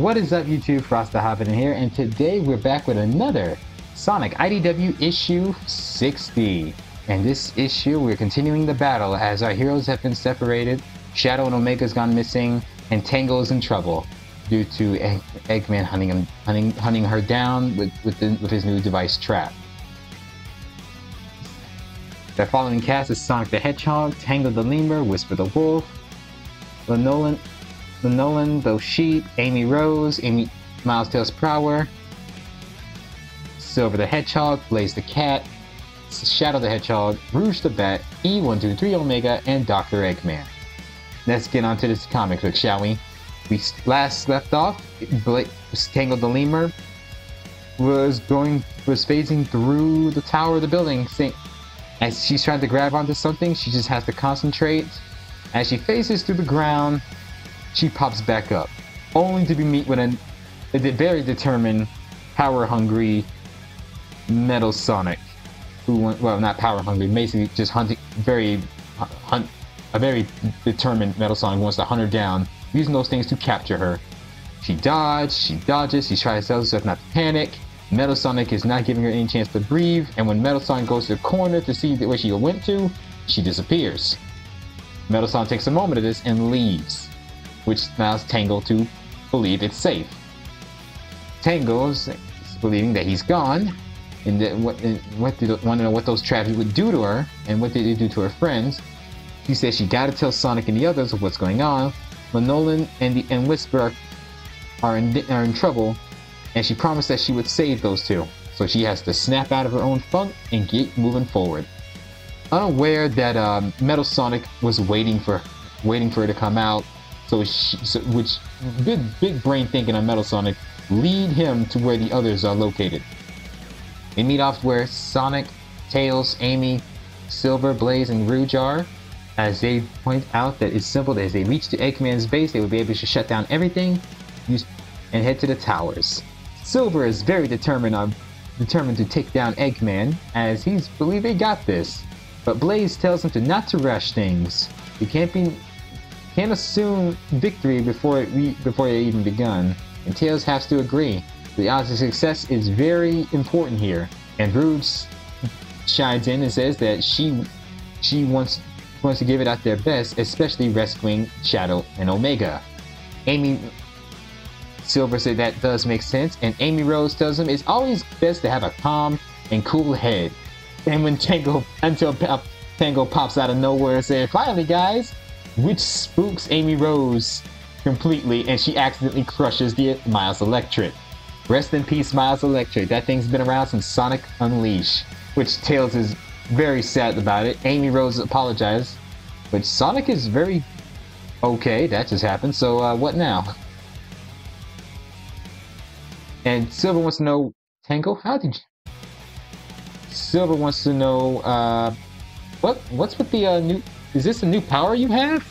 What is up YouTube, Frost the Hobidon here, and today we're back with another Sonic IDW issue 60. In this issue we're continuing the battle as our heroes have been separated, Shadow and Omega's gone missing, and Tangle is in trouble due to Eggman hunting her down with his new device Trap. Their following cast is Sonic the Hedgehog, Tangle the Lemur, Whisper the Wolf, Lenolan, Bo Sheep, Amy Rose, Miles Tails Prower, Silver the Hedgehog, Blaze the Cat, Shadow the Hedgehog, Rouge the Bat, E123 Omega, and Dr. Eggman. Let's get on to this comic book, shall we? We last left off, Tangle the Lemur was phasing through the tower of the building. As she's trying to grab onto something, she just has to concentrate. As she faces through the ground, she pops back up, only to be met with a very determined, power-hungry Metal Sonic, who, well, not power-hungry, basically just a very determined Metal Sonic wants to hunt her down, using those things to capture her. She dodges, she tries to tell herself not to panic. Metal Sonic is not giving her any chance to breathe, and when Metal Sonic goes to the corner to see where she went to, she disappears. Metal Sonic takes a moment of this and leaves, which allows Tangle to believe it's safe. Tangle's believing that he's gone, and that want to know what those traps would do to her, and what did they do to her friends. She says she gotta tell Sonic and the others what's going on. Lenolan and Whisper are in trouble, and she promised that she would save those two. So she has to snap out of her own funk and get moving forward. Unaware that Metal Sonic was waiting for her to come out. Which big brain thinking on Metal Sonic lead him to where the others are located. They meet off where Sonic, Tails, Amy, Silver, Blaze, and Rouge are, as they point out that it's simple that as they reach the Eggman's base, they will be able to shut down everything and head to the towers. Silver is very determined to take down Eggman, as he's believe they got this. But Blaze tells him to not to rush things. You can't assume victory before they even begun, and Tails has to agree. The odds of success is very important here, and Rouge chimes in and says that she wants to give it at their best, especially rescuing Shadow and Omega. Silver said that does make sense, and Amy Rose tells him it's always best to have a calm and cool head. And when Tangle pops out of nowhere and says, "Finally, guys," which spooks Amy Rose completely, and she accidentally crushes the Miles Electric. Rest in peace, Miles Electric. That thing's been around since Sonic Unleashed, which Tails is very sad about it. Amy Rose apologized, but Sonic is very okay. That just happened. So what now? And Silver wants to know, Tangle, how did you? Silver wants to know what's with the new. Is this a new power you have?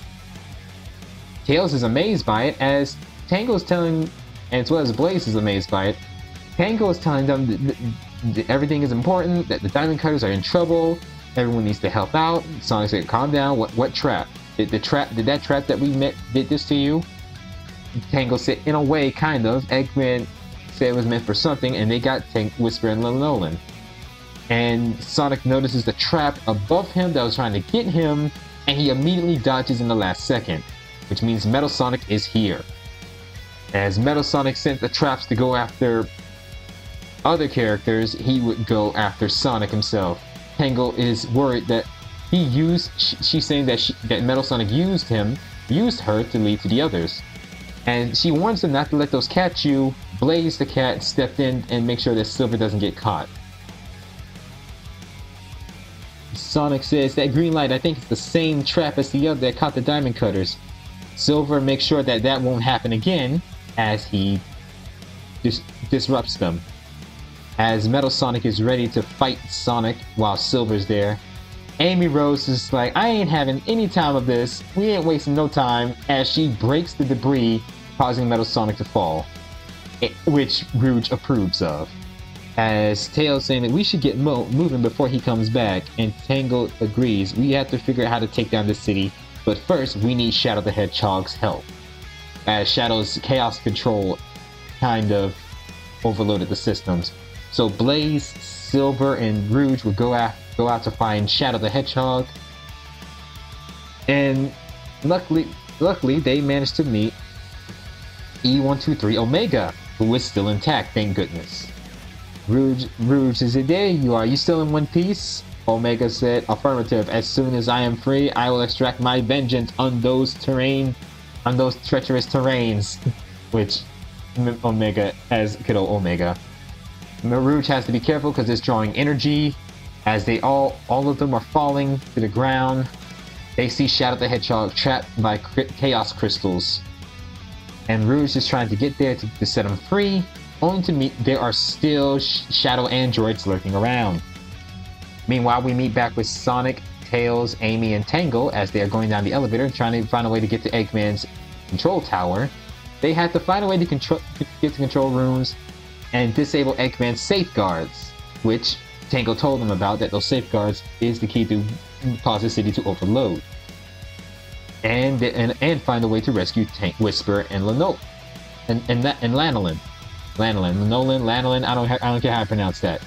Tails is amazed by it, as Tangle is telling, as well as Blaze is amazed by it. Tangle is telling them that everything is important, that the Diamond Cutters are in trouble, everyone needs to help out. Sonic said, "Calm down. What trap? Did that trap that we met did this to you?" Tangle said, "In a way, kind of." Eggman said it was meant for something, and they got Whisper and Lenolan. And Sonic notices the trap above him that was trying to get him, and he immediately dodges in the last second, which means Metal Sonic is here. As Metal Sonic sent the traps to go after other characters, he would go after Sonic himself. Tangle is worried that she's saying that Metal Sonic used her to lead to the others. And she warns him not to let those catch you. Blaze the Cat stepped in and make sure that Silver doesn't get caught. Sonic says, "That green light, I think it's the same trap as the other that caught the Diamond Cutters." Silver makes sure that that won't happen again, as he disrupts them. As Metal Sonic is ready to fight Sonic while Silver's there, Amy Rose is like, "I ain't having any time of this, we ain't wasting no time," as she breaks the debris, causing Metal Sonic to fall, which Rouge approves of. As Tails saying that we should get moving before he comes back, and Tangle agrees. We have to figure out how to take down this city, but first we need Shadow the Hedgehog's help. As Shadow's Chaos Control kind of overloaded the systems. So Blaze, Silver, and Rouge would go out to find Shadow the Hedgehog, and luckily they managed to meet E123 Omega, who is still intact, thank goodness. Rouge, is it there? You still in one piece? Omega said, affirmative. As soon as I am free, I will extract my vengeance on those treacherous terrains. Which Omega, as good old Omega. Rouge has to be careful because it's drawing energy. As they all of them are falling to the ground, they see Shadow the Hedgehog trapped by chaos crystals. And Rouge is trying to get there to set him free, only to meet there are still shadow androids lurking around. Meanwhile, we meet back with Sonic, Tails, Amy, and Tangle as they are going down the elevator trying to find a way to get to Eggman's control tower. They have to find a way to get to control rooms and disable Eggman's safeguards, which Tangle told them about, that those safeguards is the key to cause the city to overload. And find a way to rescue Whisper and Lanolin. Lanolin, I don't care how I pronounce that.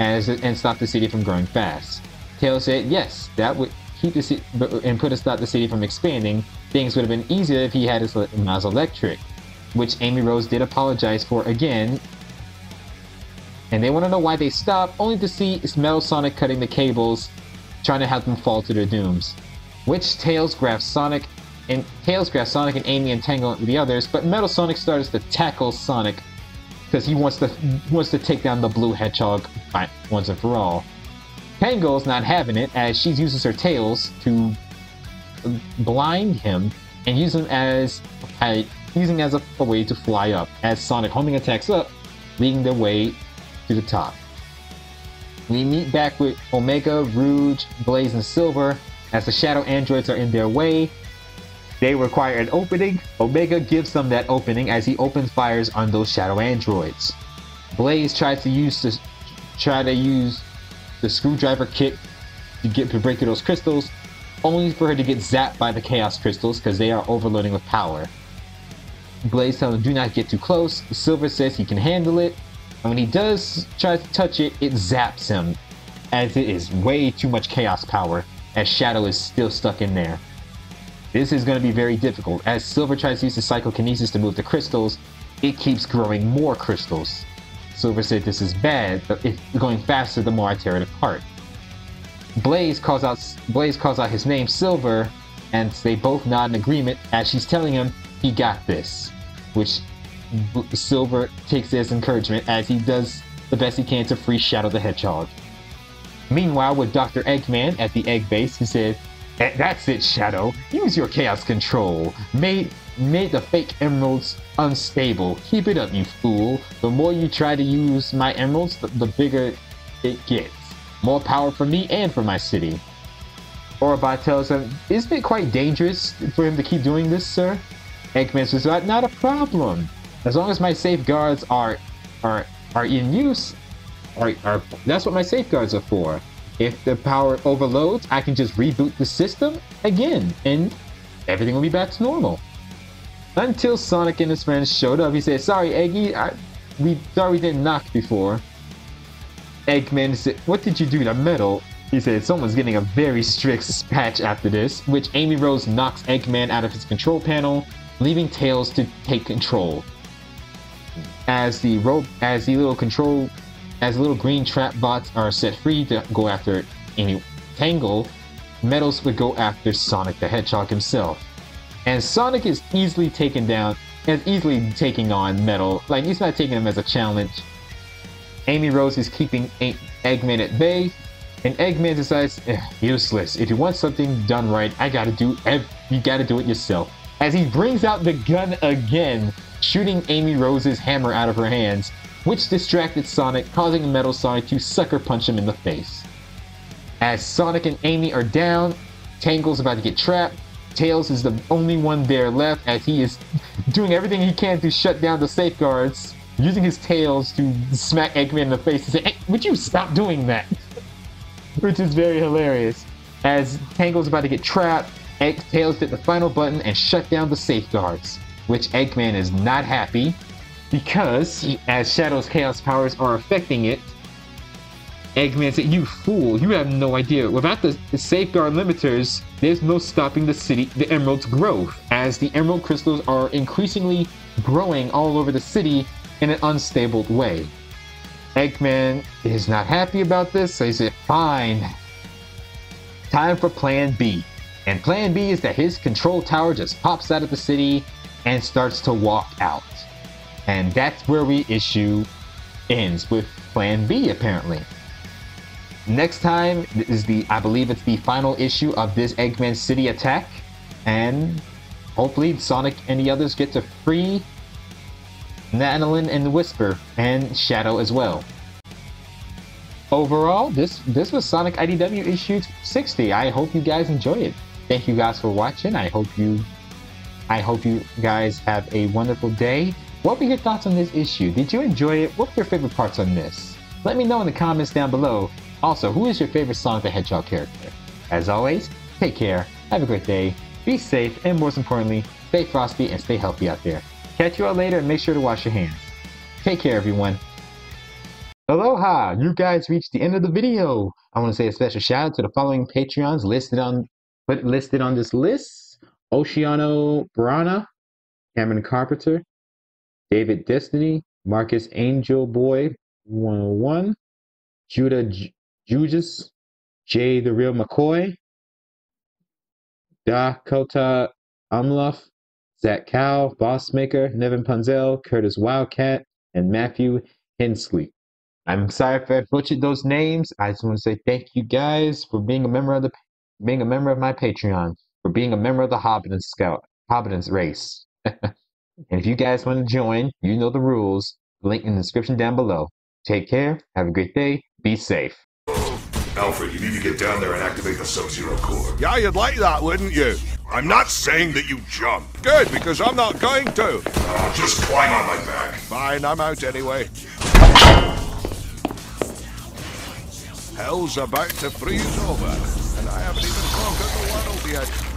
And stop the city from growing fast. Tails said yes, that would keep the city and put a stop the city from expanding. Things would have been easier if he had his Miles Electric, which Amy Rose did apologize for again. And they want to know why they stopped, only to see Metal Sonic cutting the cables, trying to have them fall to their dooms. Which Tails grabs Sonic and Amy and Tangle with the others, but Metal Sonic starts to tackle Sonic because he wants to take down the blue hedgehog once and for all. Tangle's not having it, as she uses her tails to blind him and use him as a way to fly up. As Sonic homing attacks up, leading the way to the top. We meet back with Omega, Rouge, Blaze, and Silver. As the shadow androids are in their way, they require an opening. Omega gives them that opening as he opens fires on those shadow androids. Blaze tries to use the screwdriver kick to break through those crystals, only for her to get zapped by the chaos crystals because they are overloading with power. Blaze tells him do not get too close. Silver says he can handle it, and when he does try to touch it, it zaps him, as it is way too much chaos power, as Shadow is still stuck in there. This is going to be very difficult. As Silver tries to use the psychokinesis to move the crystals, it keeps growing more crystals. Silver said this is bad, but if going faster, the more I tear it apart. Blaze calls out his name, Silver, and they both nod in agreement as she's telling him he got this, which Silver takes as encouragement as he does the best he can to free Shadow the Hedgehog. Meanwhile, with Dr. Eggman at the egg base, he said, that's it, Shadow. Use your chaos control. Made the fake emeralds unstable. Keep it up, you fool. The more you try to use my emeralds, the bigger it gets. More power for me and for my city. Orbot tells him, isn't it quite dangerous for him to keep doing this, sir? Eggman says, not a problem. As long as my safeguards are in use, that's what my safeguards are for. If the power overloads, I can just reboot the system again and everything will be back to normal. Until Sonic and his friends showed up, he said, sorry Eggy, we didn't knock before. Eggman said, what did you do to Metal? He said, someone's getting a very strict patch after this, which Amy Rose knocks Eggman out of his control panel, leaving Tails to take control. As the little green trap bots are set free to go after Tangle, Metals would go after Sonic the Hedgehog himself. And Sonic is easily taken down, is easily taking on Metal, like he's not taking him as a challenge. Amy Rose is keeping Eggman at bay, and Eggman decides, useless, if you want something done right, you gotta do it yourself. As he brings out the gun again, shooting Amy Rose's hammer out of her hands, which distracted Sonic, causing Metal Sonic to sucker punch him in the face. As Sonic and Amy are down, Tangle's about to get trapped. Tails is the only one there left as he is doing everything he can to shut down the safeguards, using his tails to smack Eggman in the face and say, hey, would you stop doing that? Which is very hilarious. As Tangle's about to get trapped, Tails did the final button and shut down the safeguards, which Eggman is not happy. Because, as Shadow's Chaos powers are affecting it, Eggman said, "You fool, you have no idea. Without the safeguard limiters, there's no stopping the Emerald's growth, as the Emerald crystals are increasingly growing all over the city in an unstable way." Eggman is not happy about this, so he said, "Fine. Time for Plan B." And Plan B is that his control tower just pops out of the city and starts to walk out. And that's where we issue ends, with Plan B, apparently. Next time is I believe it's the final issue of this Eggman City attack, and hopefully Sonic and the others get to free Nanolin and Whisper, and Shadow as well. Overall, this was Sonic IDW issue 60. I hope you guys enjoyed it. Thank you guys for watching. I hope you guys have a wonderful day. What were your thoughts on this issue? Did you enjoy it? What were your favorite parts on this? Let me know in the comments down below. Also, who is your favorite Sonic the Hedgehog character? As always, take care, have a great day, be safe, and most importantly, stay frosty and stay healthy out there. Catch you all later, and make sure to wash your hands. Take care, everyone. Aloha! You guys reached the end of the video. I want to say a special shout out to the following Patreons listed on this list: Oceano Brana, Cameron Carpenter, David Destiny, Marcus Angel Boy 101, Judah Judas, Jay the Real McCoy, Dakota Umloff, Zach Cow, Bossmaker, Nevin Punzel, Curtis Wildcat, and Matthew Hensley. I'm sorry if I butchered those names. I just want to say thank you guys for being a member of my Patreon, for being a member of the Hobidon's race. And if you guys want to join, you know the rules. Link in the description down below. Take care. Have a great day. Be safe. Alfred, you need to get down there and activate the Sub-Zero core. Yeah, you'd like that, wouldn't you? I'm not saying that you jump. Good, because I'm not going to. Oh, just climb on my back. Fine, I'm out anyway. Hell's about to freeze over, and I haven't even conquered the world yet.